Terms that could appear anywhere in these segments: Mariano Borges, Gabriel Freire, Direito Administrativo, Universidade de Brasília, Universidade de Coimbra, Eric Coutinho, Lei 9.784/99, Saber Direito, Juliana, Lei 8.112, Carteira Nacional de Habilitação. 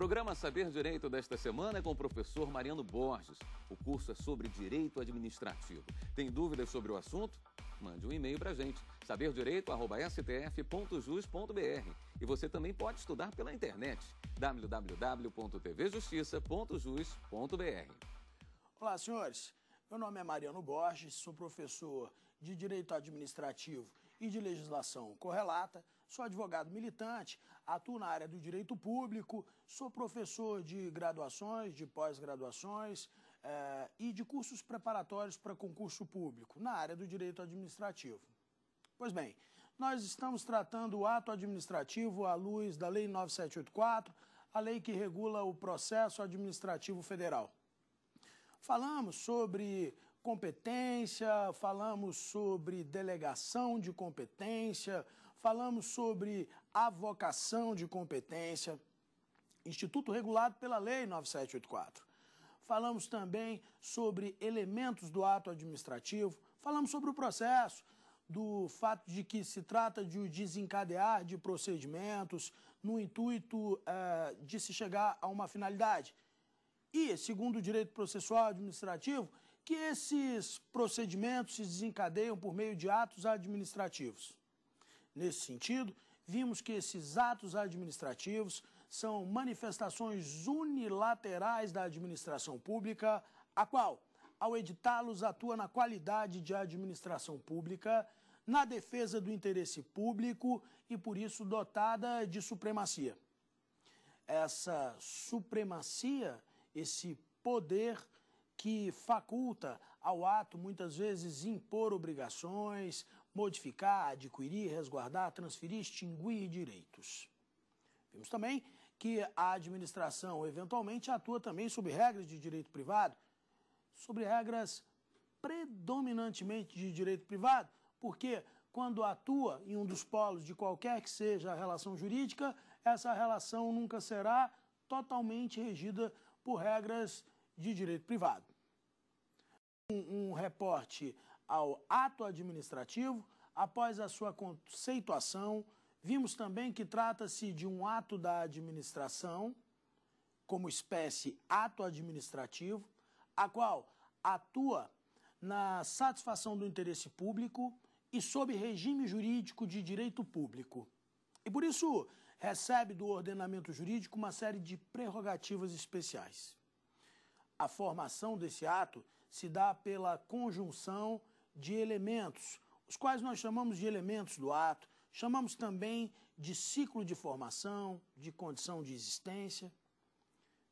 Programa Saber Direito desta semana é com o professor Mariano Borges. O curso é sobre Direito Administrativo. Tem dúvidas sobre o assunto? Mande um e-mail para a gente, saberdireito@stf.jus.br. E você também pode estudar pela internet, www.tvjustiça.jus.br. Olá, senhores. Meu nome é Mariano Borges, sou professor de Direito Administrativo e de Legislação Correlata, sou advogado militante, atuo na área do direito público, sou professor de graduações, de pós-graduações e de cursos preparatórios para concurso público na área do direito administrativo. Pois bem, nós estamos tratando o ato administrativo à luz da Lei 9.784, a lei que regula o processo administrativo federal. Falamos sobre competência, falamos sobre delegação de competência, falamos sobre avocação de competência, instituto regulado pela Lei 9.784. Falamos também sobre elementos do ato administrativo, falamos sobre o processo, do fato de que se trata de o desencadear de procedimentos no intuito de se chegar a uma finalidade. E, segundo o direito processual administrativo, que esses procedimentos se desencadeiam por meio de atos administrativos. Nesse sentido, vimos que esses atos administrativos são manifestações unilaterais da administração pública, a qual, ao editá-los, atua na qualidade de administração pública, na defesa do interesse público e, por isso, dotada de supremacia. Essa supremacia, esse poder que faculta ao ato, muitas vezes, impor obrigações, modificar, adquirir, resguardar, transferir, extinguir direitos. Vimos também que a administração, eventualmente, atua também sob regras de direito privado, sobre regras predominantemente de direito privado, porque quando atua em um dos polos de qualquer que seja a relação jurídica, essa relação nunca será totalmente regida por regras de direito privado. Um reporte ao ato administrativo, após a sua conceituação, vimos também que trata-se de um ato da administração, como espécie ato administrativo, a qual atua na satisfação do interesse público e sob regime jurídico de direito público. E por isso recebe do ordenamento jurídico uma série de prerrogativas especiais. A formação desse ato se dá pela conjunção de elementos, os quais nós chamamos de elementos do ato, chamamos também de ciclo de formação, de condição de existência.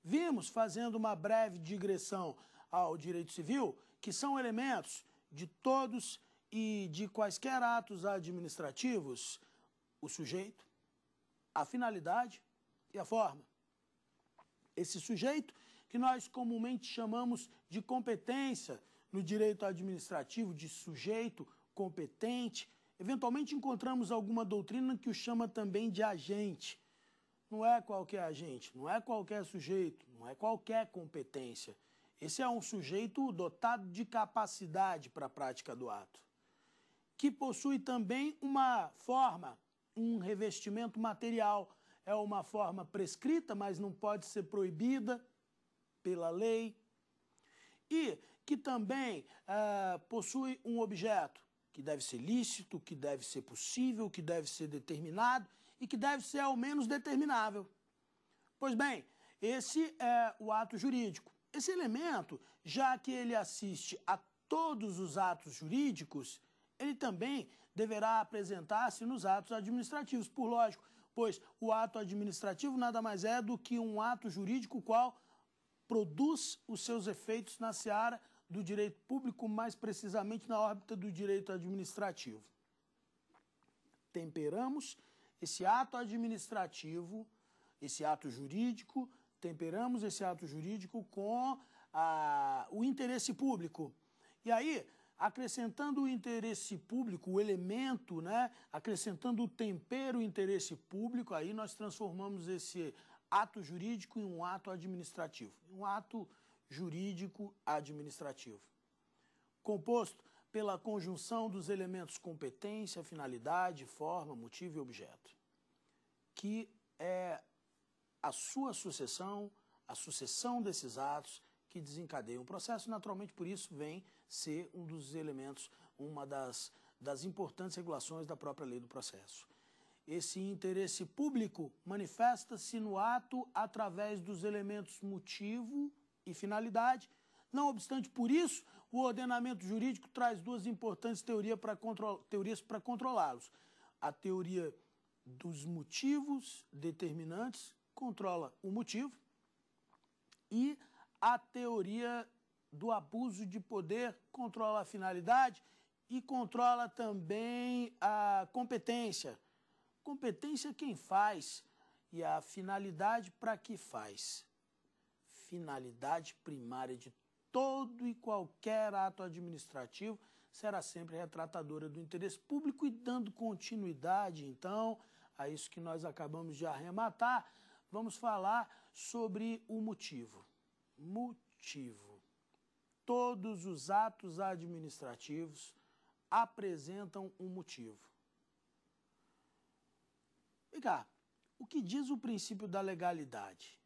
Vimos, fazendo uma breve digressão ao direito civil, que são elementos de todos e de quaisquer atos administrativos, o sujeito, a finalidade e a forma. Esse sujeito que nós comumente chamamos de competência no direito administrativo, de sujeito competente, eventualmente encontramos alguma doutrina que o chama também de agente. Não é qualquer agente, não é qualquer sujeito, não é qualquer competência. Esse é um sujeito dotado de capacidade para a prática do ato, que possui também uma forma, um revestimento material. É uma forma prescrita, mas não pode ser proibida pela lei, e que também possui um objeto que deve ser lícito, que deve ser possível, que deve ser determinado e que deve ser ao menos determinável. Pois bem, esse é o ato jurídico. Esse elemento, já que ele assiste a todos os atos jurídicos, ele também deverá apresentar-se nos atos administrativos, por lógico, pois o ato administrativo nada mais é do que um ato jurídico qual produz os seus efeitos na seara do direito público, mais precisamente na órbita do direito administrativo. Temperamos esse ato administrativo, esse ato jurídico, temperamos esse ato jurídico com o interesse público. E aí, acrescentando o interesse público, o elemento, né? Acrescentando o tempero, o interesse público, aí nós transformamos esse ato jurídico em um ato administrativo. Um ato jurídico administrativo, composto pela conjunção dos elementos competência, finalidade, forma, motivo e objeto, que é a sua sucessão, a sucessão desses atos que desencadeiam o processo. Naturalmente, por isso, vem ser um dos elementos, uma das importantes regulações da própria lei do processo. Esse interesse público manifesta-se no ato através dos elementos motivo e finalidade. Não obstante, por isso, o ordenamento jurídico traz duas importantes teorias para controlá-los. A teoria dos motivos determinantes controla o motivo e a teoria do abuso de poder controla a finalidade e controla também a competência. Competência quem faz e a finalidade para que faz. Finalidade primária de todo e qualquer ato administrativo será sempre retratadora do interesse público e dando continuidade, então, a isso que nós acabamos de arrematar, vamos falar sobre o motivo. Motivo. Todos os atos administrativos apresentam um motivo. Vem cá, o que diz o princípio da legalidade?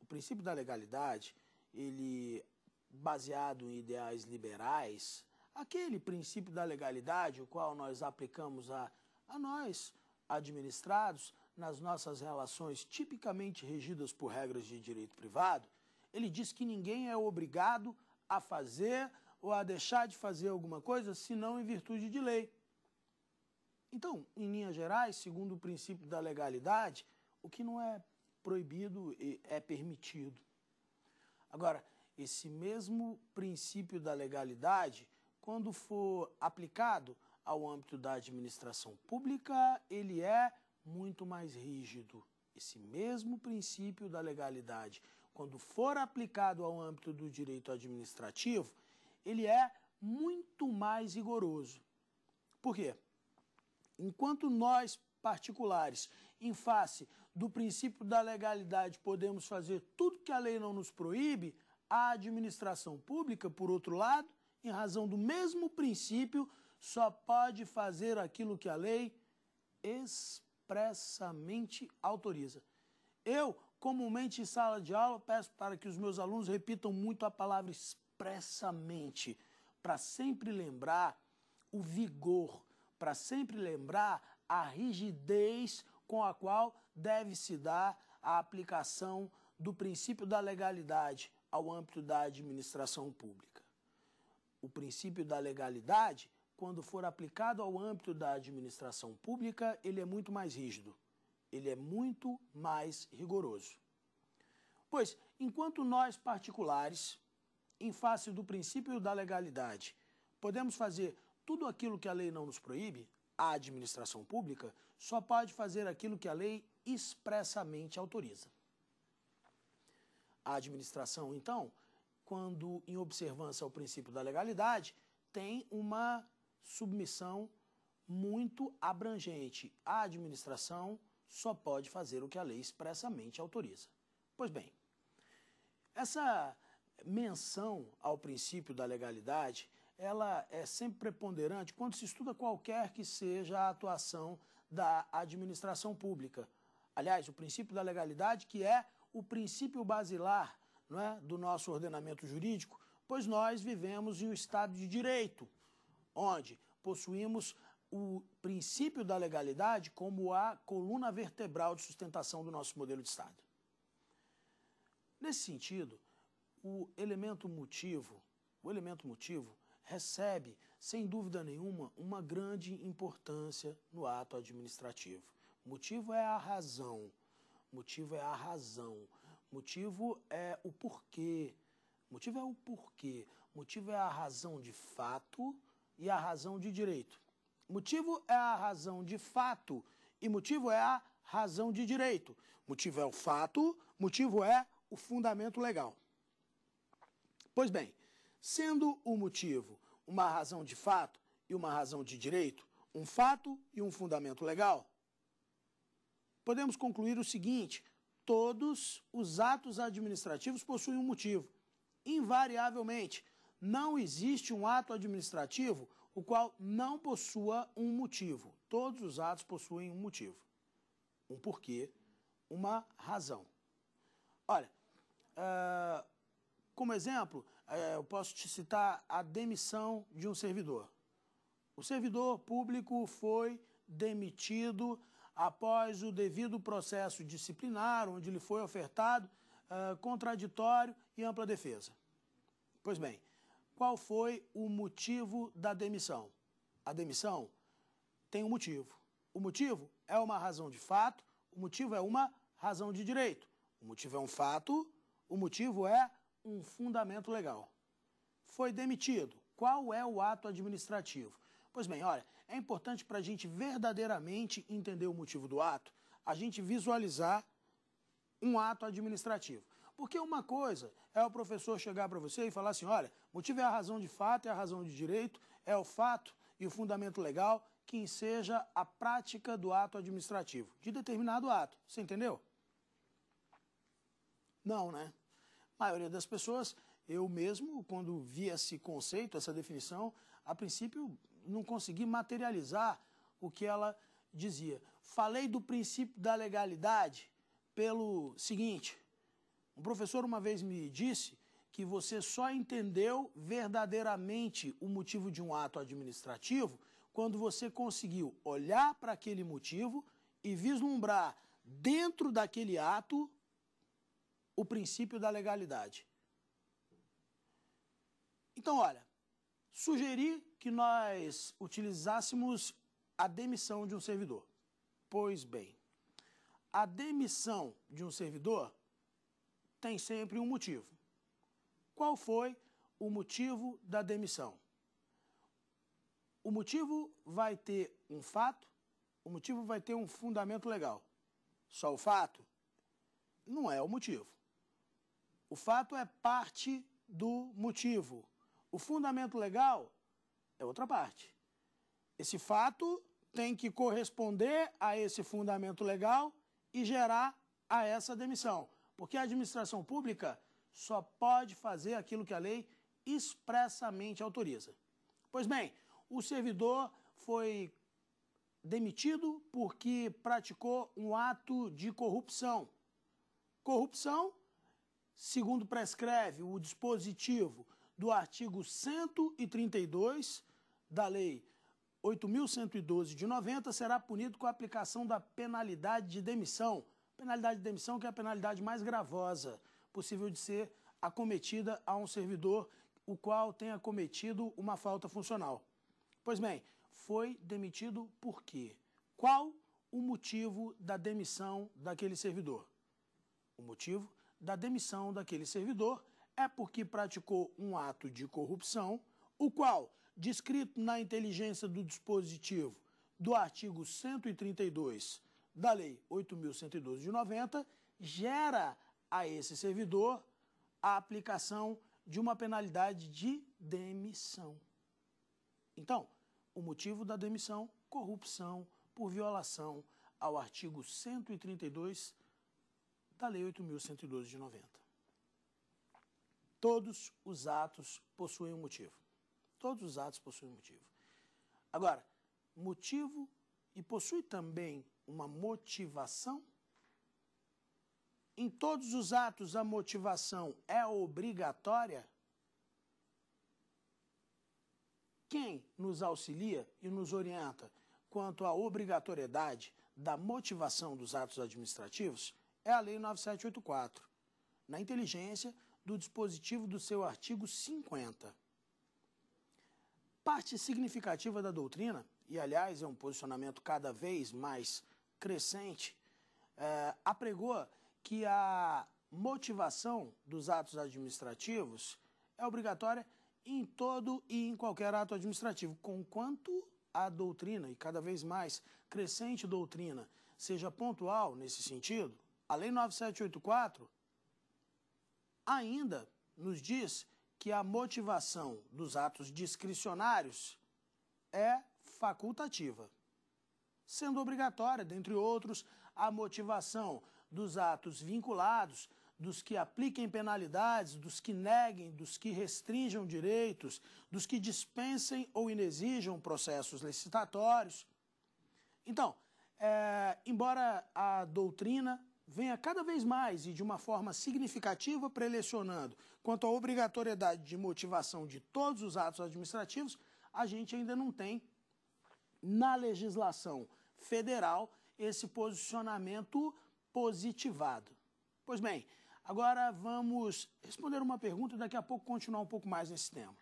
O princípio da legalidade, ele baseado em ideais liberais, aquele princípio da legalidade, o qual nós aplicamos a nós, administrados, nas nossas relações tipicamente regidas por regras de direito privado, ele diz que ninguém é obrigado a fazer ou a deixar de fazer alguma coisa, senão em virtude de lei. Então, em linhas gerais, segundo o princípio da legalidade, o que não é proibido é permitido. Agora, esse mesmo princípio da legalidade, quando for aplicado ao âmbito da administração pública, ele é muito mais rígido. Esse mesmo princípio da legalidade, quando for aplicado ao âmbito do direito administrativo, ele é muito mais rigoroso. Por quê? Enquanto nós, particulares, em face do princípio da legalidade, podemos fazer tudo que a lei não nos proíbe, a administração pública, por outro lado, em razão do mesmo princípio, só pode fazer aquilo que a lei expressamente autoriza. Eu, comumente em sala de aula, peço para que os meus alunos repitam muito a palavra expressamente, para sempre lembrar o vigor, para sempre lembrar a rigidez com a qual deve se dar a aplicação do princípio da legalidade ao âmbito da administração pública. O princípio da legalidade, quando for aplicado ao âmbito da administração pública, ele é muito mais rígido, ele é muito mais rigoroso. Pois, enquanto nós particulares, em face do princípio da legalidade, podemos fazer tudo aquilo que a lei não nos proíbe, a administração pública só pode fazer aquilo que a lei expressamente autoriza. A administração, então, quando em observância ao princípio da legalidade, tem uma submissão muito abrangente. A administração só pode fazer o que a lei expressamente autoriza. Pois bem, essa menção ao princípio da legalidade ela é sempre preponderante quando se estuda qualquer que seja a atuação da administração pública. Aliás, o princípio da legalidade, que é o princípio basilar, não é, do nosso ordenamento jurídico, pois nós vivemos em um Estado de Direito, onde possuímos o princípio da legalidade como a coluna vertebral de sustentação do nosso modelo de Estado. Nesse sentido, o elemento motivo recebe, sem dúvida nenhuma, uma grande importância no ato administrativo. Motivo é a razão. Motivo é a razão. Motivo é o porquê. Motivo é o porquê. Motivo é a razão de fato e a razão de direito. Motivo é a razão de fato e motivo é a razão de direito. Motivo é o fato, motivo é o fundamento legal. Pois bem, sendo o motivo uma razão de fato e uma razão de direito, um fato e um fundamento legal, podemos concluir o seguinte: todos os atos administrativos possuem um motivo. Invariavelmente, não existe um ato administrativo o qual não possua um motivo. Todos os atos possuem um motivo, um porquê, uma razão. Olha, como exemplo, eu posso te citar a demissão de um servidor. O servidor público foi demitido após o devido processo disciplinar, onde lhe foi ofertado contraditório e ampla defesa. Pois bem, qual foi o motivo da demissão? A demissão tem um motivo. O motivo é uma razão de fato, o motivo é uma razão de direito. O motivo é um fato, o motivo é um fundamento legal. Foi demitido. Qual é o ato administrativo? Pois bem, olha, é importante para a gente verdadeiramente entender o motivo do ato, a gente visualizar um ato administrativo. Porque uma coisa é o professor chegar para você e falar assim, olha, o motivo é a razão de fato, é a razão de direito, é o fato e o fundamento legal que enseja a prática do ato administrativo, de determinado ato. Você entendeu? Não, né? A maioria das pessoas, eu mesmo, quando vi esse conceito, essa definição, a princípio não consegui materializar o que ela dizia. Falei do princípio da legalidade pelo seguinte, um professor uma vez me disse que você só entendeu verdadeiramente o motivo de um ato administrativo quando você conseguiu olhar para aquele motivo e vislumbrar dentro daquele ato o princípio da legalidade. Então, olha, sugeri que nós utilizássemos a demissão de um servidor. Pois bem, a demissão de um servidor tem sempre um motivo. Qual foi o motivo da demissão? O motivo vai ter um fato, o motivo vai ter um fundamento legal. Só o fato não é o motivo. O fato é parte do motivo. O fundamento legal é outra parte. Esse fato tem que corresponder a esse fundamento legal e gerar a essa demissão. Porque a administração pública só pode fazer aquilo que a lei expressamente autoriza. Pois bem, o servidor foi demitido porque praticou um ato de corrupção. Corrupção, segundo prescreve o dispositivo do artigo 132 da Lei 8.112 de 90, será punido com a aplicação da penalidade de demissão. Penalidade de demissão que é a penalidade mais gravosa possível de ser acometida a um servidor o qual tenha cometido uma falta funcional. Pois bem, foi demitido por quê? Qual o motivo da demissão daquele servidor? O motivo da demissão daquele servidor é porque praticou um ato de corrupção, o qual, descrito na inteligência do dispositivo do artigo 132 da Lei 8.112 de 90, gera a esse servidor a aplicação de uma penalidade de demissão. Então, o motivo da demissão, corrupção por violação ao artigo 132 da Lei 8.112 de 90. Todos os atos possuem um motivo. Todos os atos possuem um motivo. Agora, motivo e possui também uma motivação? Em todos os atos a motivação é obrigatória? Quem nos auxilia e nos orienta quanto à obrigatoriedade da motivação dos atos administrativos é a Lei 9.784, na inteligência do dispositivo do seu artigo 50. Parte significativa da doutrina, e aliás é um posicionamento cada vez mais crescente, apregoa que a motivação dos atos administrativos é obrigatória em todo e em qualquer ato administrativo, conquanto a doutrina, e cada vez mais crescente doutrina, seja pontual nesse sentido, a Lei 9.784 ainda nos diz que a motivação dos atos discricionários é facultativa, sendo obrigatória, dentre outros, a motivação dos atos vinculados, dos que apliquem penalidades, dos que neguem, dos que restringam direitos, dos que dispensem ou inexijam processos licitatórios. Então, embora a doutrina venha cada vez mais e de uma forma significativa prelecionando quanto à obrigatoriedade de motivação de todos os atos administrativos, a gente ainda não tem na legislação federal esse posicionamento positivado. Pois bem, agora vamos responder uma pergunta e daqui a pouco continuar um pouco mais nesse tema.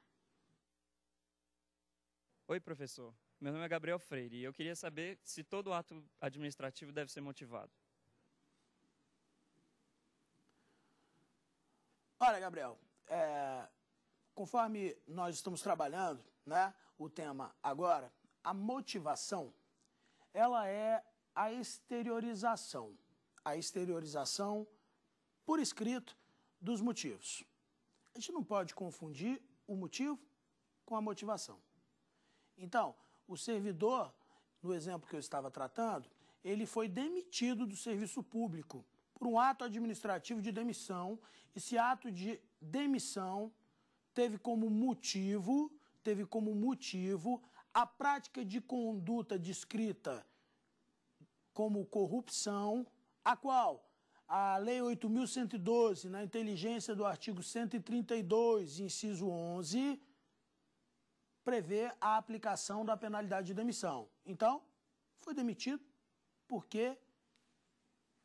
Oi, professor. Meu nome é Gabriel Freire e eu queria saber se todo ato administrativo deve ser motivado. Olha, Gabriel, conforme nós estamos trabalhando, né, o tema agora, a motivação, ela é a exteriorização por escrito dos motivos. A gente não pode confundir o motivo com a motivação. Então, o servidor, no exemplo que eu estava tratando, ele foi demitido do serviço público por um ato administrativo de demissão. Esse ato de demissão teve como motivo a prática de conduta descrita como corrupção, a qual a Lei 8.112, na inteligência do artigo 132, inciso 11, prevê a aplicação da penalidade de demissão. Então, foi demitido porque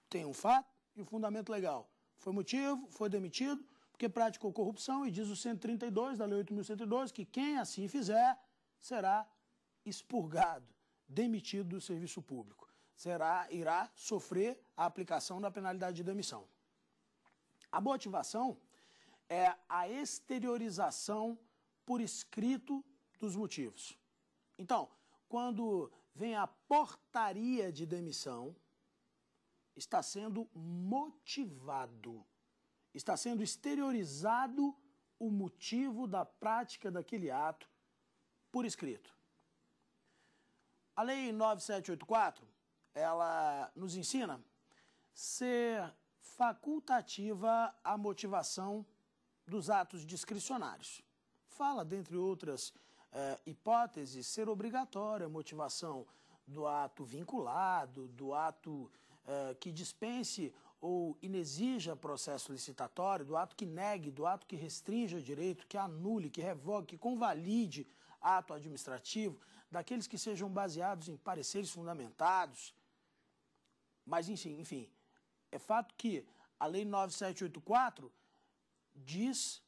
tem um fato e um fundamento legal. Foi motivo, foi demitido porque praticou corrupção e diz o 132 da Lei 8.112 que quem assim fizer será expurgado, demitido do serviço público. Irá sofrer a aplicação da penalidade de demissão. A motivação é a exteriorização por escrito dos motivos. Então, quando vem a portaria de demissão, está sendo motivado, está sendo exteriorizado o motivo da prática daquele ato por escrito. A Lei 9.784, ela nos ensina ser facultativa a motivação dos atos discricionários. Fala, dentre outras hipóteses, ser obrigatória a motivação do ato vinculado, do ato que dispense ou inexija processo licitatório, do ato que negue, do ato que restrinja direito, que anule, que revogue, que convalide ato administrativo, daqueles que sejam baseados em pareceres fundamentados. Mas, enfim, é fato que a Lei 9.784 diz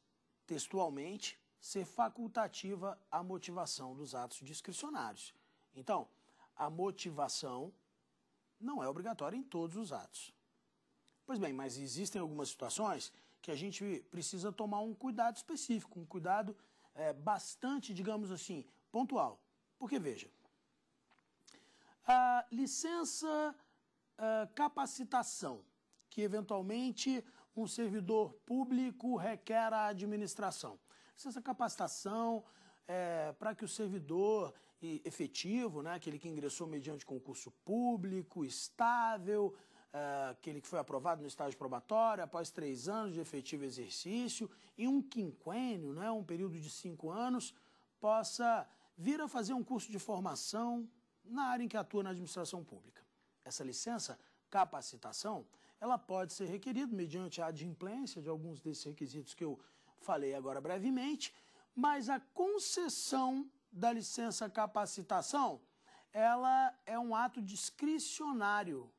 textualmente ser facultativa a motivação dos atos discricionários. Então, a motivação não é obrigatória em todos os atos. Pois bem, mas existem algumas situações que a gente precisa tomar um cuidado específico, um cuidado bastante, digamos assim, pontual. Porque, veja, a licença capacitação que, eventualmente, um servidor público requer à administração. Licença capacitação para que o servidor efetivo, né, aquele que ingressou mediante concurso público, estável, aquele que foi aprovado no estágio probatório, após 3 anos de efetivo exercício, em um quinquênio, né, um período de 5 anos, possa vir a fazer um curso de formação na área em que atua na administração pública. Essa licença capacitação, ela pode ser requerida mediante a adimplência de alguns desses requisitos que eu falei agora brevemente, mas a concessão da licença capacitação, ela é um ato discricionário.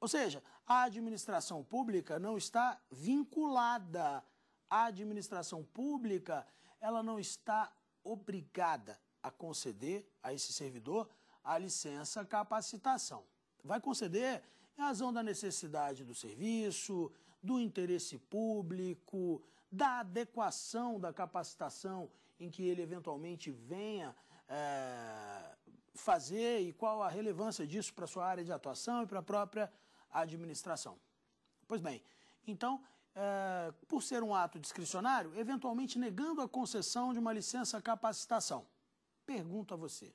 Ou seja, a administração pública não está vinculada, a administração pública, ela não está obrigada a conceder a esse servidor a licença capacitação. Vai conceder em razão da necessidade do serviço, do interesse público, da adequação da capacitação em que ele eventualmente venha fazer e qual a relevância disso para a sua área de atuação e para a própria administração. Pois bem, então, por ser um ato discricionário, eventualmente negando a concessão de uma licença capacitação. Pergunto a você,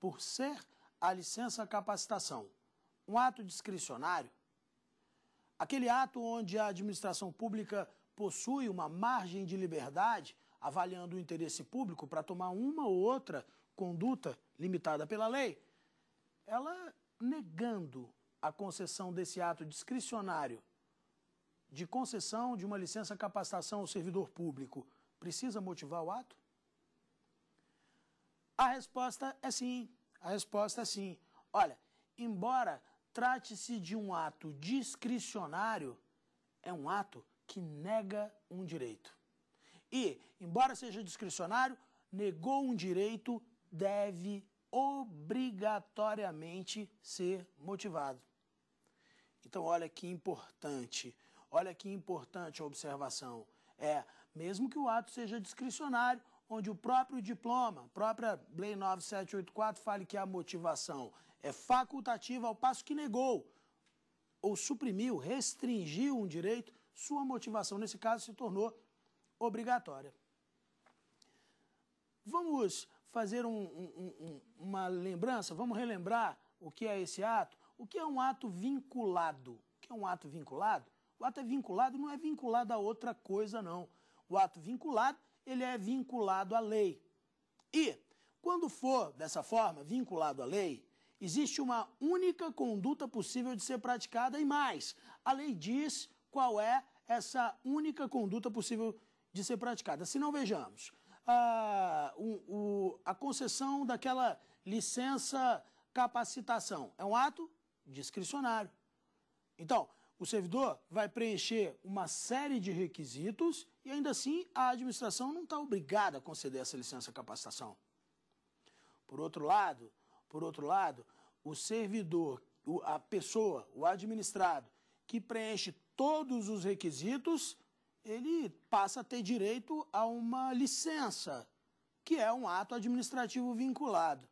por ser a licença capacitação um ato discricionário, aquele ato onde a administração pública possui uma margem de liberdade, avaliando o interesse público para tomar uma ou outra conduta limitada pela lei, ela negando a concessão desse ato discricionário de concessão de uma licença capacitação ao servidor público precisa motivar o ato? A resposta é sim. A resposta é sim. Olha, embora trate-se de um ato discricionário, é um ato que nega um direito. E, embora seja discricionário, negou um direito, deve obrigatoriamente ser motivado. Então, olha que importante. Olha que importante a observação. É, mesmo que o ato seja discricionário, onde o próprio diploma, a própria Lei 9784 fale que a motivação é facultativa ao passo que negou ou suprimiu, restringiu um direito, sua motivação, nesse caso, se tornou obrigatória. Vamos fazer uma lembrança, vamos relembrar o que é esse ato. O que é um ato vinculado? O que é um ato vinculado? O ato é vinculado, não é vinculado a outra coisa, não. O ato vinculado, ele é vinculado à lei. E, quando for dessa forma, vinculado à lei, existe uma única conduta possível de ser praticada e mais. A lei diz qual é essa única conduta possível de ser praticada. Se não, vejamos. A concessão daquela licença capacitação é um ato discricionário. Então, o servidor vai preencher uma série de requisitos e, ainda assim, a administração não está obrigada a conceder essa licença capacitação. Por outro lado, o servidor, a pessoa, o administrado, que preenche todos os requisitos, ele passa a ter direito a uma licença, que é um ato administrativo vinculado.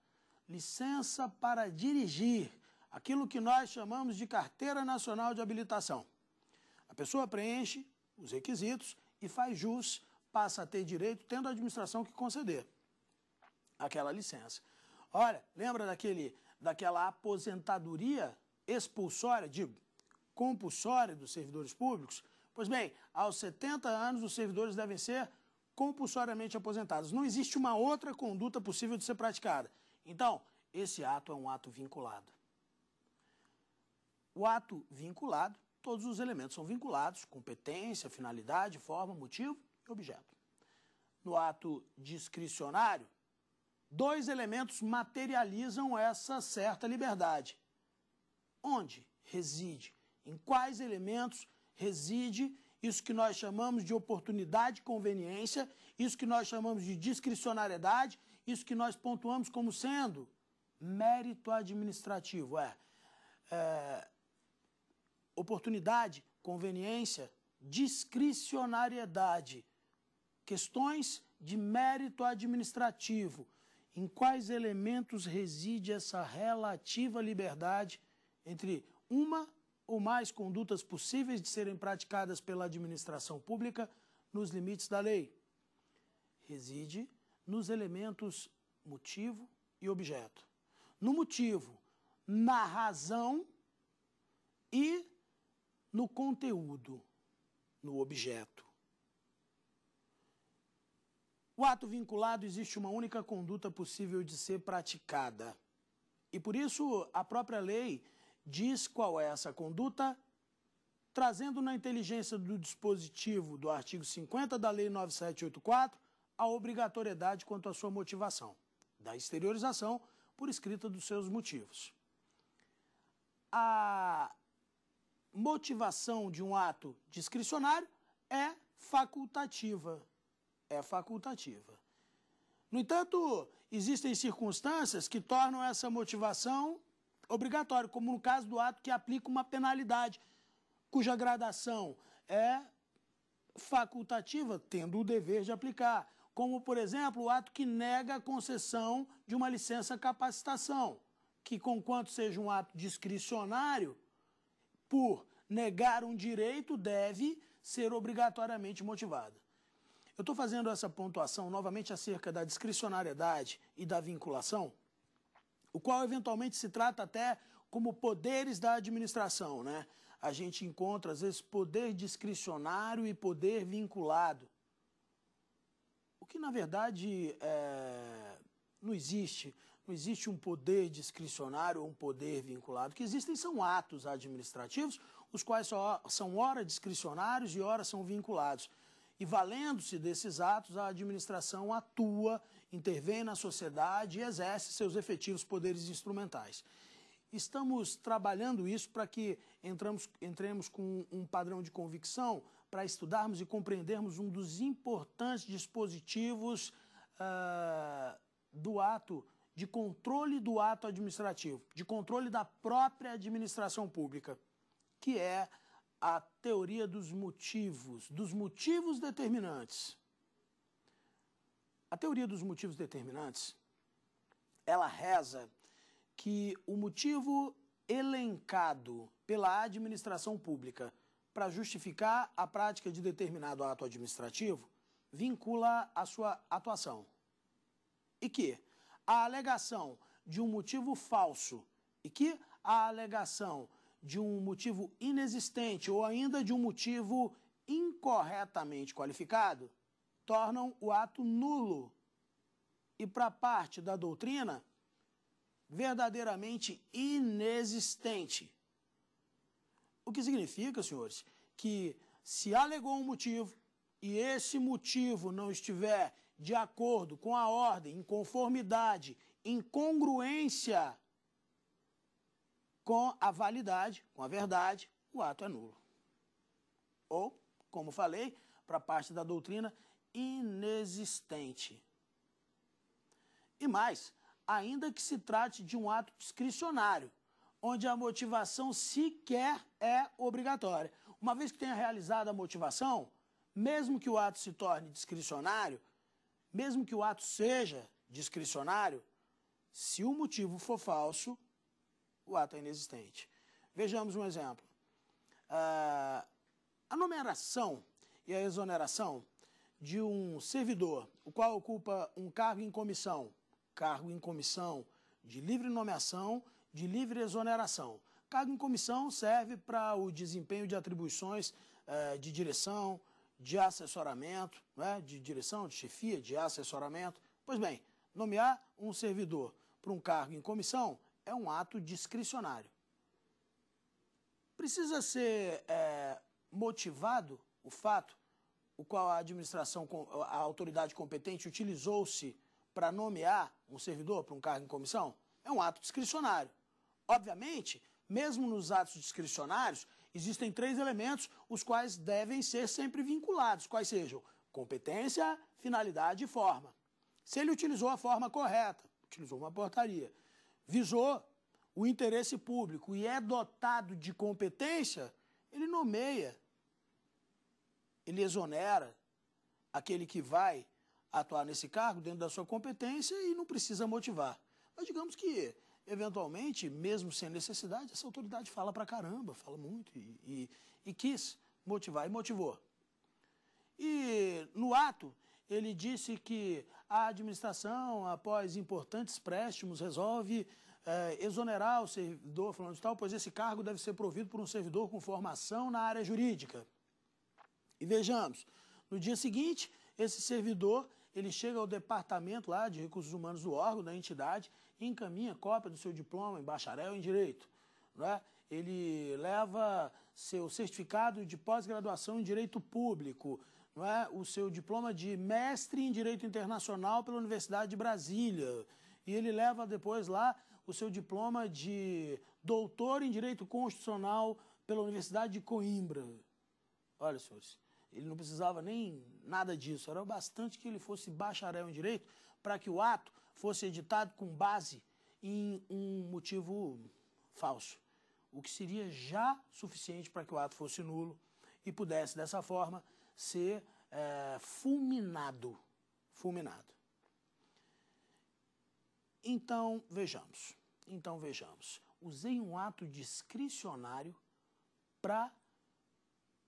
Licença para dirigir. Aquilo que nós chamamos de Carteira Nacional de Habilitação. A pessoa preenche os requisitos e faz jus, passa a ter direito, tendo a administração que conceder aquela licença. Olha, lembra daquela aposentadoria expulsória, digo, compulsória dos servidores públicos? Pois bem, aos 70 anos os servidores devem ser compulsoriamente aposentados. Não existe uma outra conduta possível de ser praticada. Então, esse ato é um ato vinculado. O ato vinculado, todos os elementos são vinculados, competência, finalidade, forma, motivo e objeto. No ato discricionário, dois elementos materializam essa certa liberdade. Onde reside? Em quais elementos reside isso que nós chamamos de oportunidade e conveniência, isso que nós chamamos de discricionariedade, isso que nós pontuamos como sendo mérito administrativo, oportunidade, conveniência, discricionariedade, questões de mérito administrativo. Em quais elementos reside essa relativa liberdade entre uma ou mais condutas possíveis de serem praticadas pela administração pública nos limites da lei? Reside nos elementos motivo e objeto. No motivo, na razão e no conteúdo, no objeto. O ato vinculado existe uma única conduta possível de ser praticada. E por isso a própria lei diz qual é essa conduta, trazendo na inteligência do dispositivo do artigo 50 da Lei 9784 a obrigatoriedade quanto à sua motivação, da exteriorização por escrita dos seus motivos. A motivação de um ato discricionário é facultativa. É facultativa. No entanto, existem circunstâncias que tornam essa motivação obrigatória, como no caso do ato que aplica uma penalidade, cuja gradação é facultativa, tendo o dever de aplicar, como, por exemplo, o ato que nega a concessão de uma licença capacitação, que, conquanto seja um ato discricionário, por negar um direito, deve ser obrigatoriamente motivada. Eu estou fazendo essa pontuação novamente acerca da discricionariedade e da vinculação, o qual eventualmente se trata até como poderes da administração, né? A gente encontra, às vezes, poder discricionário e poder vinculado. O que, na verdade, não existe. Não existe um poder discricionário ou um poder vinculado. O que existem são atos administrativos, os quais são ora discricionários e ora são vinculados. E valendo-se desses atos, a administração atua, intervém na sociedade e exerce seus efetivos poderes instrumentais. Estamos trabalhando isso para que entremos com um padrão de convicção para estudarmos e compreendermos um dos importantes dispositivos do ato de controle do ato administrativo, de controle da própria administração pública, que é a teoria dos motivos determinantes. A teoria dos motivos determinantes, ela reza que o motivo elencado pela administração pública para justificar a prática de determinado ato administrativo vincula a sua atuação. E que a alegação de um motivo falso e que a alegação de um motivo inexistente ou ainda de um motivo incorretamente qualificado tornam o ato nulo e, para parte da doutrina, verdadeiramente inexistente. O que significa, senhores, que se alegou um motivo e esse motivo não estiver de acordo com a ordem, em conformidade, em congruência com a validade, com a verdade, o ato é nulo. Ou, como falei, para parte da doutrina, inexistente. E mais, ainda que se trate de um ato discricionário, onde a motivação sequer é obrigatória. Uma vez que tenha realizado a motivação, mesmo que o ato se torne discricionário, mesmo que o ato seja discricionário, se o motivo for falso, o ato é inexistente. Vejamos um exemplo. A nomeação e a exoneração de um servidor, o qual ocupa um cargo em comissão de livre nomeação, de livre exoneração. Cargo em comissão serve para o desempenho de atribuições de direção, de assessoramento, né? De direção, de chefia, de assessoramento. Pois bem, nomear um servidor para um cargo em comissão é um ato discricionário. Precisa ser motivado o fato o qual a administração, a autoridade competente utilizou-se para nomear um servidor para um cargo em comissão? É um ato discricionário. Obviamente, mesmo nos atos discricionários, existem três elementos os quais devem ser sempre vinculados, quais sejam competência, finalidade e forma. Se ele utilizou a forma correta, utilizou uma portaria, visou o interesse público e é dotado de competência, ele nomeia, ele exonera aquele que vai atuar nesse cargo dentro da sua competência e não precisa motivar. Mas digamos que, eventualmente, mesmo sem necessidade, essa autoridade fala pra caramba, fala muito e quis motivar e motivou. E no ato, ele disse que a administração, após importantes préstimos, resolve exonerar o servidor falando de tal, pois esse cargo deve ser provido por um servidor com formação na área jurídica. E vejamos, no dia seguinte, esse servidor, ele chega ao departamento lá de recursos humanos do órgão, da entidade, e encaminha cópia do seu diploma em bacharel em direito. Não é? Ele leva seu certificado de pós-graduação em direito público, não é? O seu diploma de mestre em direito internacional pela Universidade de Brasília. E ele leva depois lá o seu diploma de doutor em direito constitucional pela Universidade de Coimbra. Olha, senhores, ele não precisava nem nada disso, era bastante que ele fosse bacharel em direito para que o ato fosse editado com base em um motivo falso, o que seria já suficiente para que o ato fosse nulo e pudesse, dessa forma, ser fulminado. Então, vejamos. Usei um ato discricionário para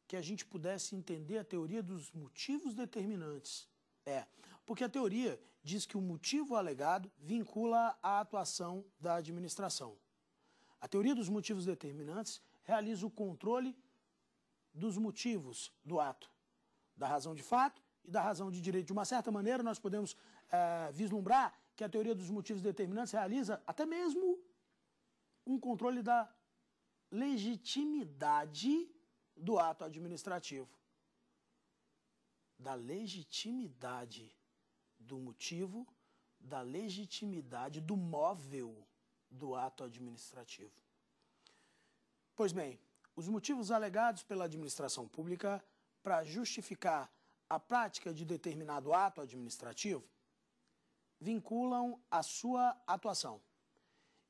que a gente pudesse entender a teoria dos motivos determinantes. Porque a teoria diz que o motivo alegado vincula a atuação da administração. A teoria dos motivos determinantes realiza o controle dos motivos do ato, da razão de fato e da razão de direito. De uma certa maneira, nós podemos vislumbrar que a teoria dos motivos determinantes realiza até mesmo um controle da legitimidade do ato administrativo. Da legitimidade do motivo, da legitimidade do móvel do ato administrativo. Pois bem, os motivos alegados pela administração pública para justificar a prática de determinado ato administrativo vinculam a sua atuação.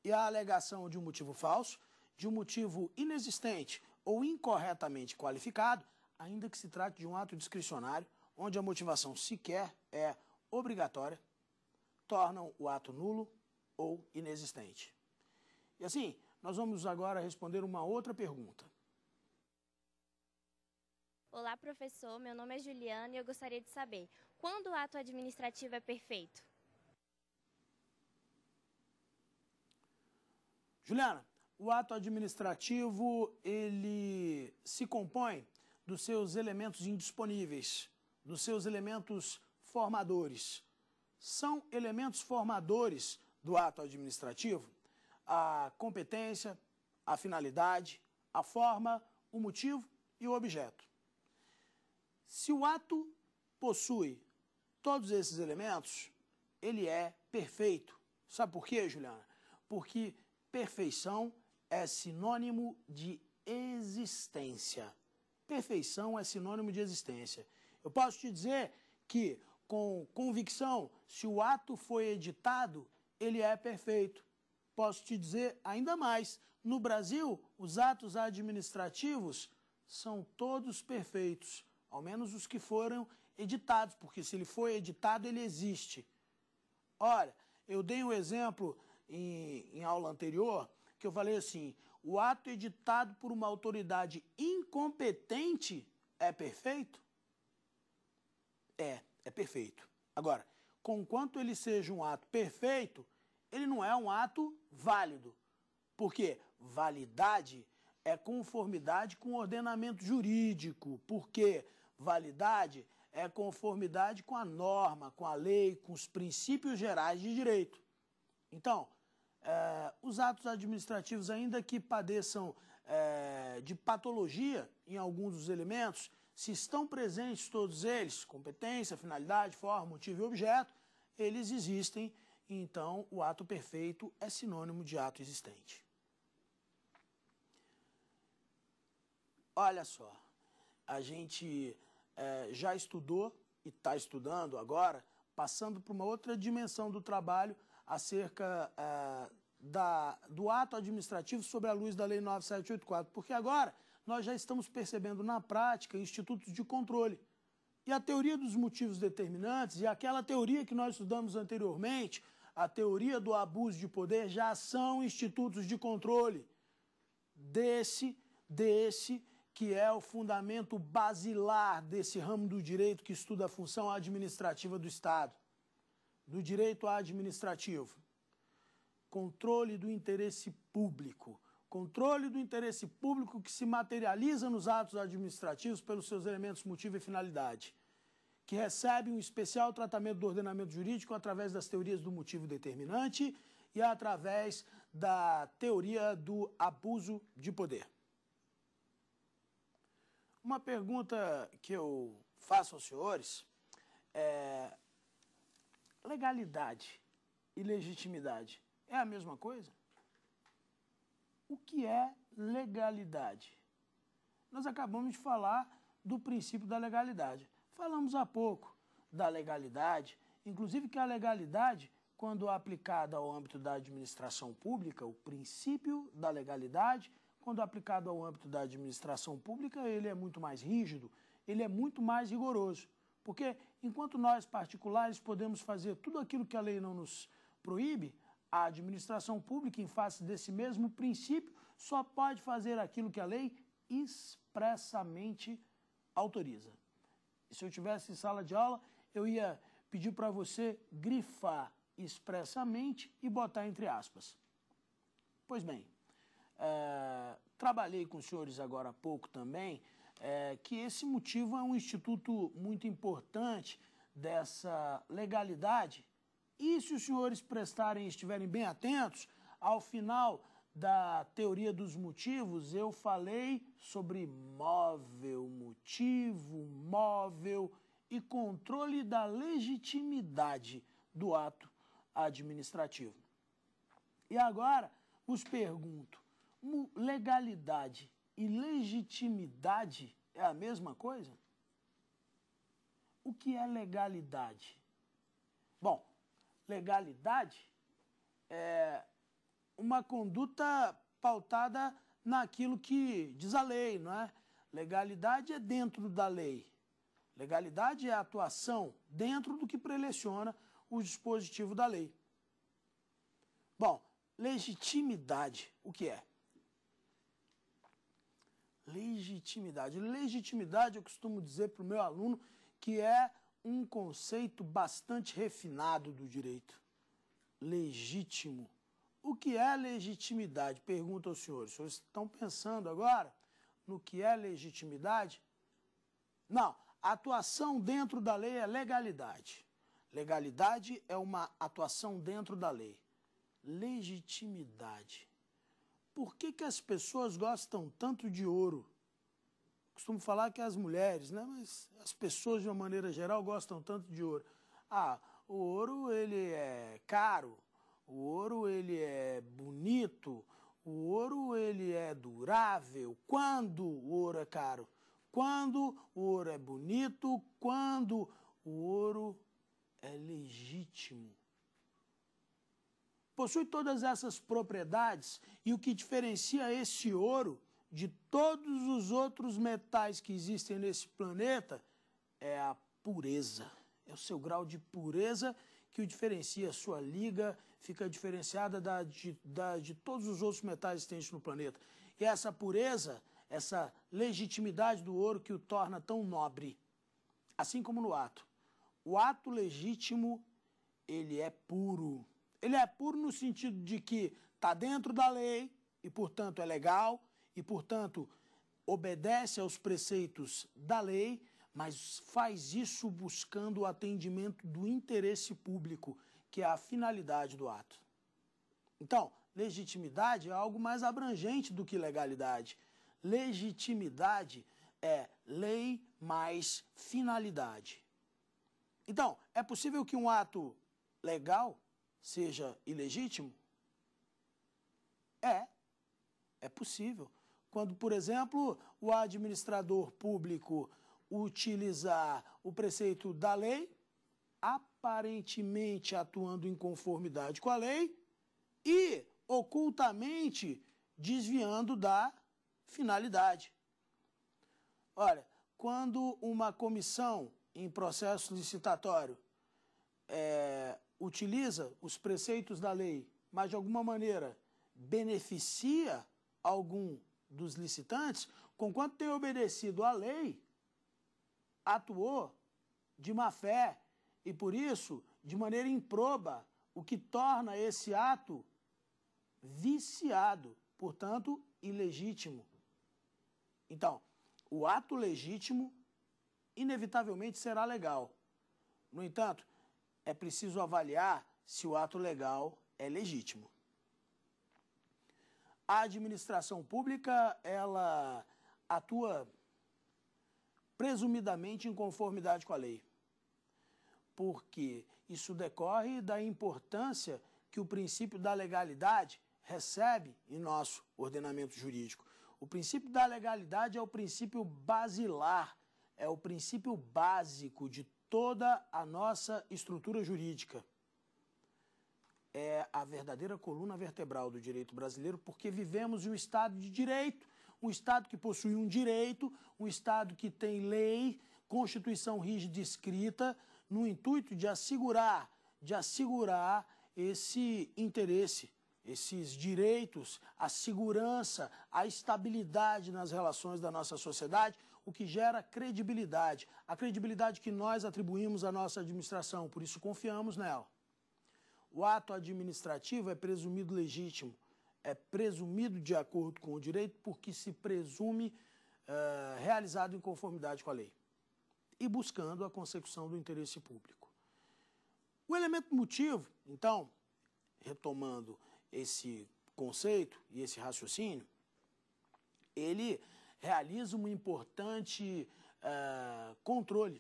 E a alegação de um motivo falso, de um motivo inexistente ou incorretamente qualificado, ainda que se trate de um ato discricionário, onde a motivação sequer é obrigatória, tornam o ato nulo ou inexistente. E assim, nós vamos agora responder uma outra pergunta. Olá, professor. Meu nome é Juliana e eu gostaria de saber, quando o ato administrativo é perfeito? Juliana, o ato administrativo, ele se compõe dos seus elementos indisponíveis, dos seus elementos formadores. São elementos formadores do ato administrativo a competência, a finalidade, a forma, o motivo e o objeto. Se o ato possui todos esses elementos, ele é perfeito. Sabe por quê, Juliana? Porque perfeição é sinônimo de existência. Perfeição é sinônimo de existência. Eu posso te dizer que, com convicção, se o ato foi editado, ele é perfeito. Posso te dizer ainda mais, no Brasil, os atos administrativos são todos perfeitos, ao menos os que foram editados, porque se ele foi editado, ele existe. Ora, eu dei um exemplo em aula anterior, que eu falei assim, o ato editado por uma autoridade incompetente é perfeito? É perfeito. Agora, conquanto ele seja um ato perfeito, ele não é um ato válido, porque validade é conformidade com o ordenamento jurídico, porque validade é conformidade com a norma, com a lei, com os princípios gerais de direito. Então, os atos administrativos, ainda que padeçam de patologia em alguns dos elementos, se estão presentes todos eles, competência, finalidade, forma, motivo e objeto, eles existem, então o ato perfeito é sinônimo de ato existente. Olha só, a gente já estudou e está estudando agora, passando para uma outra dimensão do trabalho, acerca do ato administrativo sob a luz da Lei 9.784, porque agora nós já estamos percebendo na prática institutos de controle. E a teoria dos motivos determinantes e aquela teoria que nós estudamos anteriormente, a teoria do abuso de poder, já são institutos de controle desse que é o fundamento basilar desse ramo do direito que estuda a função administrativa do Estado. Do direito administrativo, controle do interesse público, que se materializa nos atos administrativos pelos seus elementos motivo e finalidade, que recebe um especial tratamento do ordenamento jurídico através das teorias do motivo determinante e através da teoria do abuso de poder. Uma pergunta que eu faço aos senhores é: legalidade e legitimidade é a mesma coisa? O que é legalidade? Nós acabamos de falar do princípio da legalidade. Falamos há pouco da legalidade, inclusive que a legalidade, quando aplicada ao âmbito da administração pública, o princípio da legalidade, quando aplicado ao âmbito da administração pública, ele é muito mais rígido, ele é muito mais rigoroso. Porque enquanto nós, particulares, podemos fazer tudo aquilo que a lei não nos proíbe, a administração pública, em face desse mesmo princípio, só pode fazer aquilo que a lei expressamente autoriza. Se eu estivesse em sala de aula, eu ia pedir para você grifar expressamente e botar entre aspas. Pois bem, trabalhei com os senhores agora há pouco também, que esse motivo é um instituto muito importante dessa legalidade E se os senhores prestarem e estiverem bem atentos, ao final da teoria dos motivos, eu falei sobre móvel, motivo, móvel e controle da legitimidade do ato administrativo. E agora vos pergunto, legalidade e legitimidade é a mesma coisa? O que é legalidade? Bom, legalidade é uma conduta pautada naquilo que diz a lei, não é? Legalidade é dentro da lei. Legalidade é a atuação dentro do que preleciona o dispositivo da lei. Bom, legitimidade, o que é? Legitimidade. Legitimidade, eu costumo dizer para o meu aluno que é um conceito bastante refinado do direito. Legítimo. O que é legitimidade? Pergunto aos senhores. Os senhores estão pensando agora no que é legitimidade? Não. A atuação dentro da lei é legalidade. Legalidade é uma atuação dentro da lei. Legitimidade. Por que as pessoas gostam tanto de ouro? Costumo falar que as mulheres, né? Mas as pessoas, de uma maneira geral, gostam tanto de ouro. Ah, o ouro, ele é caro. O ouro, ele é bonito, o ouro, ele é durável. Quando o ouro é caro? Quando o ouro é bonito? Quando o ouro é legítimo? Possui todas essas propriedades e o que diferencia esse ouro de todos os outros metais que existem nesse planeta é a pureza. É o seu grau de pureza que o diferencia, a sua liga fica diferenciada de todos os outros metais existentes no planeta. E essa pureza, essa legitimidade do ouro que o torna tão nobre, assim como no ato. O ato legítimo, ele é puro. Ele é puro no sentido de que está dentro da lei e, portanto, é legal e, portanto, obedece aos preceitos da lei, mas faz isso buscando o atendimento do interesse público, que é a finalidade do ato. Então, legitimidade é algo mais abrangente do que legalidade. Legitimidade é lei mais finalidade. Então, é possível que um ato legal seja ilegítimo? É. É possível. Quando, por exemplo, o administrador público utilizar o preceito da lei, aparentemente atuando em conformidade com a lei e ocultamente desviando da finalidade. Olha, quando uma comissão em processo licitatório utiliza os preceitos da lei, mas de alguma maneira beneficia algum dos licitantes, conquanto tenha obedecido à lei, atuou de má fé e, por isso, de maneira improba, o que torna esse ato viciado, portanto, ilegítimo. Então, o ato legítimo inevitavelmente será legal. No entanto, é preciso avaliar se o ato legal é legítimo. A administração pública, ela atua presumidamente em conformidade com a lei, porque isso decorre da importância que o princípio da legalidade recebe em nosso ordenamento jurídico. O princípio da legalidade é o princípio basilar, é o princípio básico de toda a nossa estrutura jurídica. É a verdadeira coluna vertebral do direito brasileiro, porque vivemos em um Estado de direito, um Estado que possui um direito, um Estado que tem lei, Constituição rígida escrita, no intuito de assegurar esse interesse, esses direitos, a segurança, a estabilidade nas relações da nossa sociedade, o que gera credibilidade, a credibilidade que nós atribuímos à nossa administração, por isso confiamos nela. O ato administrativo é presumido legítimo, é presumido de acordo com o direito porque se presume realizado em conformidade com a lei e buscando a consecução do interesse público. O elemento motivo, então, retomando esse conceito e esse raciocínio, ele realiza um importante controle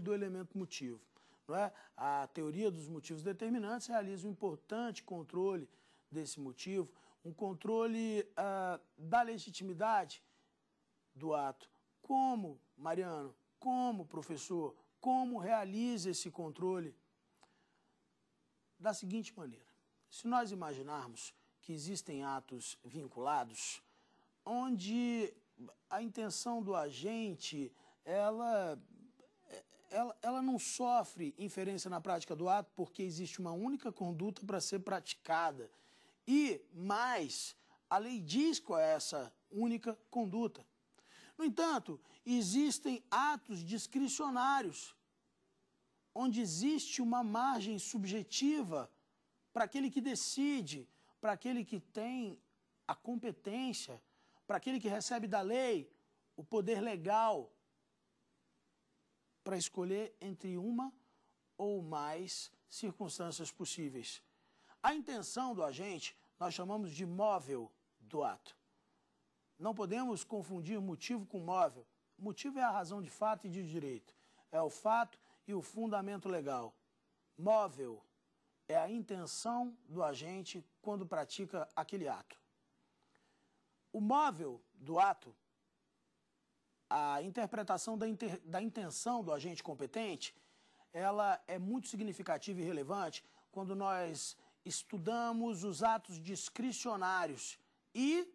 do elemento motivo. Não é? A teoria dos motivos determinantes realiza um importante controle desse motivo, um controle da legitimidade do ato. Como, Mariano, como professor, como realiza esse controle? Da seguinte maneira: se nós imaginarmos que existem atos vinculados, onde a intenção do agente, ela não sofre inferência na prática do ato, porque existe uma única conduta para ser praticada. E mais, a lei diz qual é essa única conduta. No entanto, existem atos discricionários, onde existe uma margem subjetiva para aquele que decide, para aquele que tem a competência, para aquele que recebe da lei o poder legal, para escolher entre uma ou mais circunstâncias possíveis. A intenção do agente nós chamamos de móvel do ato. Não podemos confundir motivo com móvel. Motivo é a razão de fato e de direito. É o fato e o fundamento legal. Móvel é a intenção do agente quando pratica aquele ato. O móvel do ato, a interpretação da intenção do agente competente, ela é muito significativa e relevante quando nós estudamos os atos discricionários e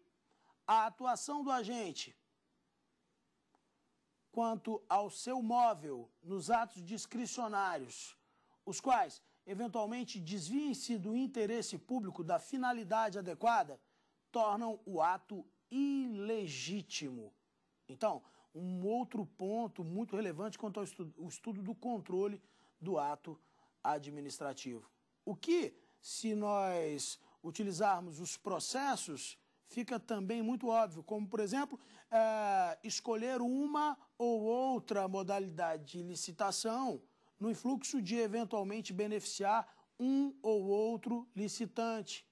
a atuação do agente quanto ao seu móvel nos atos discricionários, os quais eventualmente desviem-se do interesse público, da finalidade adequada, tornam o ato ilegítimo. Então, um outro ponto muito relevante quanto ao estudo do controle do ato administrativo. O que, se nós utilizarmos os processos, fica também muito óbvio, como, por exemplo, escolher uma ou outra modalidade de licitação no influxo de eventualmente beneficiar um ou outro licitante.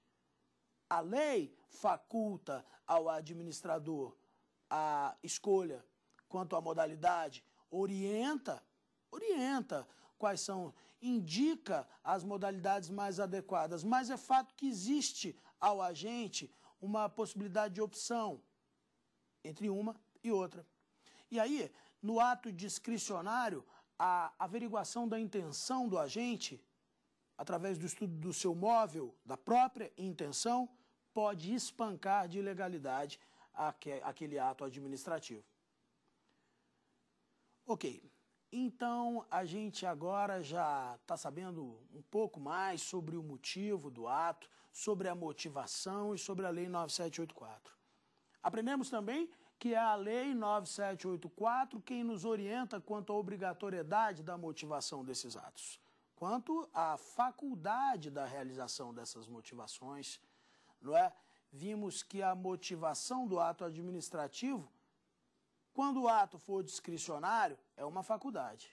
A lei faculta ao administrador a escolha quanto à modalidade, orienta quais são, indica as modalidades mais adequadas, mas é fato que existe ao agente uma possibilidade de opção entre uma e outra. E aí, no ato discricionário, a averiguação da intenção do agente, através do estudo do seu móvel, da própria intenção, pode espancar de ilegalidade aquele ato administrativo. Ok, então a gente agora já está sabendo um pouco mais sobre o motivo do ato, sobre a motivação e sobre a Lei 9.784. Aprendemos também que é a Lei 9.784 quem nos orienta quanto à obrigatoriedade da motivação desses atos, quanto à faculdade da realização dessas motivações, não é? Vimos que a motivação do ato administrativo, quando o ato for discricionário, é uma faculdade.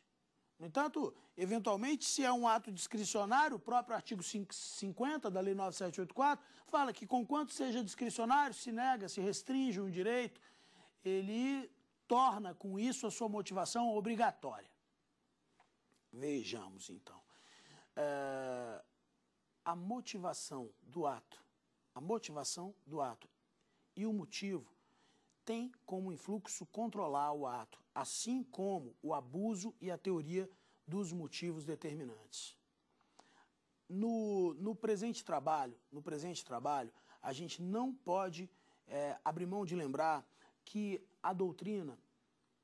No entanto, eventualmente, se é um ato discricionário, o próprio artigo 50 da Lei 9.784 fala que, conquanto seja discricionário, se nega, se restringe um direito, ele torna com isso a sua motivação obrigatória. Vejamos, então. A motivação do ato, e o motivo tem como influxo controlar o ato, assim como o abuso e a teoria dos motivos determinantes. No presente trabalho, a gente não pode abrir mão de lembrar que a doutrina,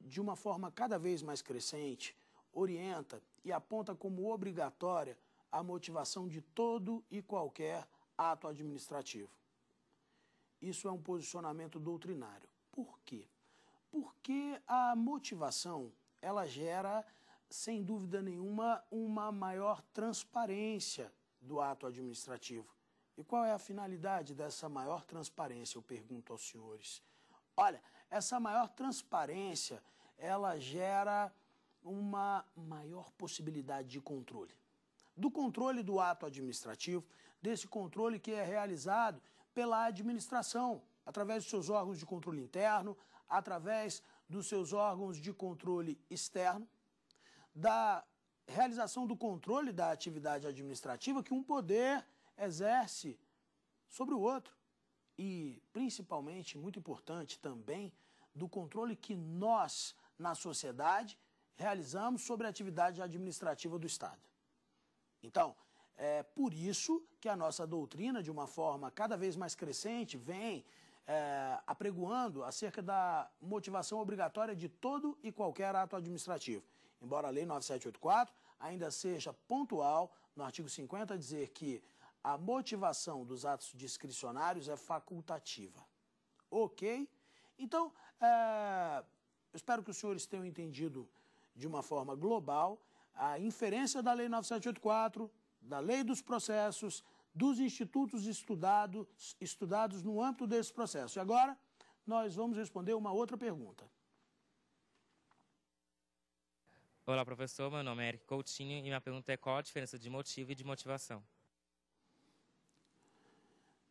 de uma forma cada vez mais crescente, orienta e aponta como obrigatória a motivação de todo e qualquer ato administrativo. Isso é um posicionamento doutrinário. Por quê? Porque a motivação, ela gera, sem dúvida nenhuma, uma maior transparência do ato administrativo. E qual é a finalidade dessa maior transparência, eu pergunto aos senhores? Olha, essa maior transparência, ela gera uma maior possibilidade de controle. Do controle do ato administrativo, desse controle que é realizado pela administração, através dos seus órgãos de controle interno, através dos seus órgãos de controle externo, da realização do controle da atividade administrativa que um poder exerce sobre o outro e, principalmente, muito importante também, do controle que nós, na sociedade, realizamos sobre a atividade administrativa do Estado. Então, é por isso que a nossa doutrina, de uma forma cada vez mais crescente, vem apregoando acerca da motivação obrigatória de todo e qualquer ato administrativo. Embora a Lei 9.784 ainda seja pontual, no artigo 50, dizer que a motivação dos atos discricionários é facultativa. Ok? Então, eu espero que os senhores tenham entendido de uma forma global a inferência da Lei 9.784, da Lei dos Processos, dos institutos estudados no âmbito desse processo. E agora, nós vamos responder uma outra pergunta. Olá, professor. Meu nome é Eric Coutinho e minha pergunta é qual a diferença de motivo e de motivação?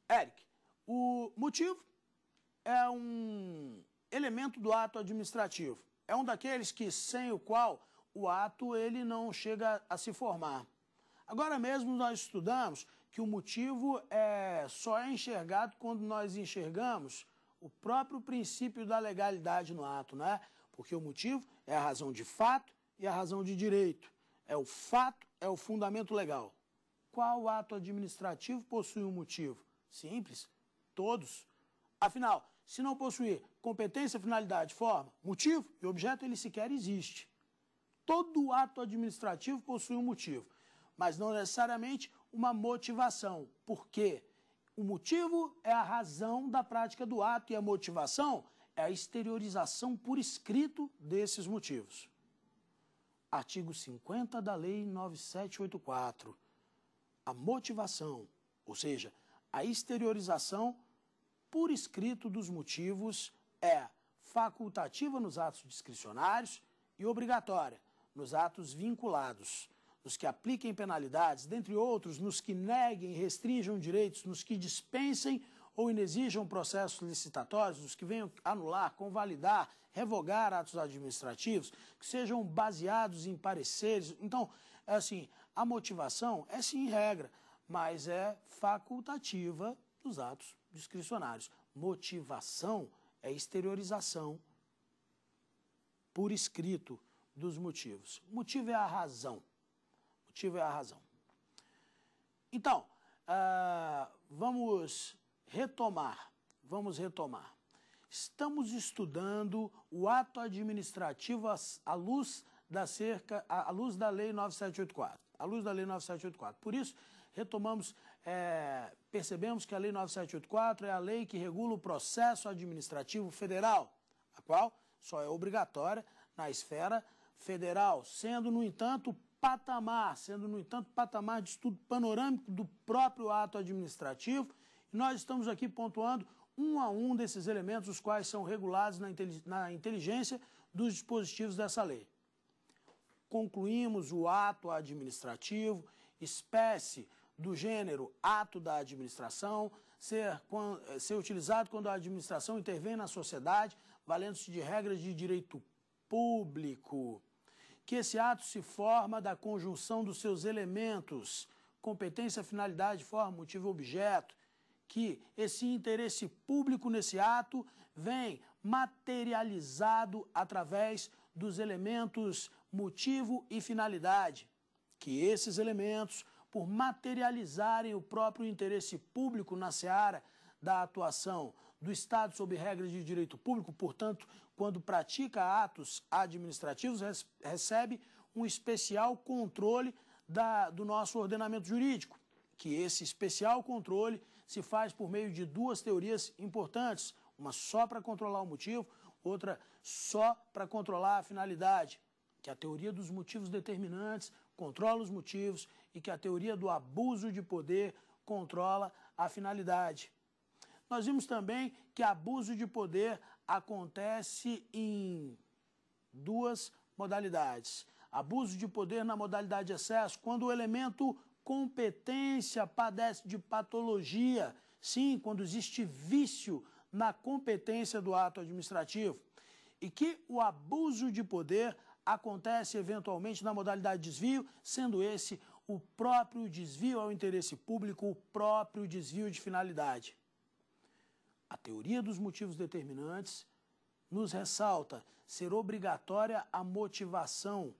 Eric, o motivo é um elemento do ato administrativo. É um daqueles que, sem o qual, o ato ele não chega a se formar. Agora mesmo nós estudamos que o motivo só é enxergado quando nós enxergamos o próprio princípio da legalidade no ato, né? Porque o motivo é a razão de fato e a razão de direito. É o fato, é o fundamento legal. Qual ato administrativo possui um motivo? Simples, todos. Afinal, se não possuir competência, finalidade, forma, motivo e objeto, ele sequer existe. Todo ato administrativo possui um motivo, mas não necessariamente uma motivação, porque o motivo é a razão da prática do ato e a motivação é a exteriorização por escrito desses motivos. Artigo 50 da Lei 9.784. A motivação, ou seja, a exteriorização por escrito dos motivos é facultativa nos atos discricionários e obrigatória nos atos vinculados, nos que apliquem penalidades, dentre outros, nos que neguem e restringam direitos, nos que dispensem ou inexijam processos licitatórios, nos que venham anular, convalidar, revogar atos administrativos, que sejam baseados em pareceres. Então, assim, a motivação é sim regra, mas é facultativa dos atos discricionários. Motivação é exteriorização por escrito dos motivos. Motivo é a razão. Motivo é a razão. Então, vamos retomar. Estamos estudando o ato administrativo à luz da Lei 9.784. À luz da Lei 9.784. Por isso, retomamos, percebemos que a Lei 9.784 é a lei que regula o processo administrativo federal, a qual só é obrigatória na esfera federal, sendo, no entanto, patamar de estudo panorâmico do próprio ato administrativo. E nós estamos aqui pontuando um a um desses elementos, os quais são regulados na inteligência dos dispositivos dessa lei. Concluímos o ato administrativo, espécie do gênero ato da administração, ser utilizado quando a administração intervém na sociedade, valendo-se de regras de direito público, que esse ato se forma da conjunção dos seus elementos, competência, finalidade, forma, motivo, objeto, que esse interesse público nesse ato vem materializado através dos elementos motivo e finalidade, que esses elementos, por materializarem o próprio interesse público na seara da atuação do Estado sob regras de direito público, portanto, quando pratica atos administrativos, recebe um especial controle do nosso ordenamento jurídico, que esse especial controle se faz por meio de duas teorias importantes, uma só para controlar o motivo, outra só para controlar a finalidade, que é a teoria dos motivos determinantes, controla os motivos, e que a teoria do abuso de poder controla a finalidade. Nós vimos também que abuso de poder acontece em duas modalidades. Abuso de poder na modalidade de excesso, quando o elemento competência padece de patologia. Sim, quando existe vício na competência do ato administrativo. E que o abuso de poder acontece eventualmente na modalidade de desvio, sendo esse o próprio desvio ao interesse público, o próprio desvio de finalidade. A teoria dos motivos determinantes nos ressalta ser obrigatória a motivação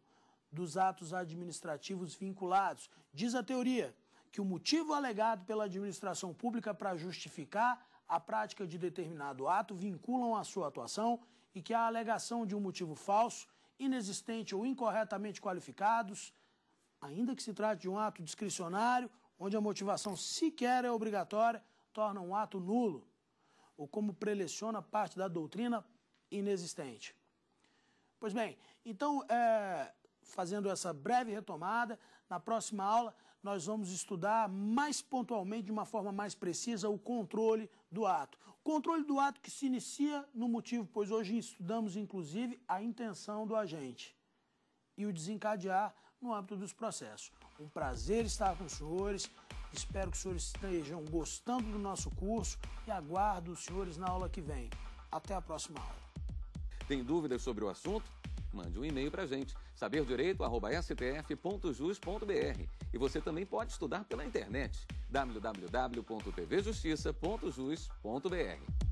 dos atos administrativos vinculados. Diz a teoria que o motivo alegado pela administração pública para justificar a prática de determinado ato vinculam a sua atuação e que a alegação de um motivo falso, inexistente ou incorretamente qualificados, ainda que se trate de um ato discricionário, onde a motivação sequer é obrigatória, torna um ato nulo, ou como preleciona parte da doutrina, inexistente. Pois bem, então, fazendo essa breve retomada, na próxima aula nós vamos estudar mais pontualmente, de uma forma mais precisa, o controle do ato. O controle do ato que se inicia no motivo, pois hoje estudamos, inclusive, a intenção do agente e o desencadear no âmbito dos processos. Um prazer estar com os senhores, espero que os senhores estejam gostando do nosso curso e aguardo os senhores na aula que vem. Até a próxima aula. Tem dúvidas sobre o assunto? Mande um e-mail para a gente, saberdireito@stf.jus.br. E você também pode estudar pela internet, www.tvjustiça.jus.br.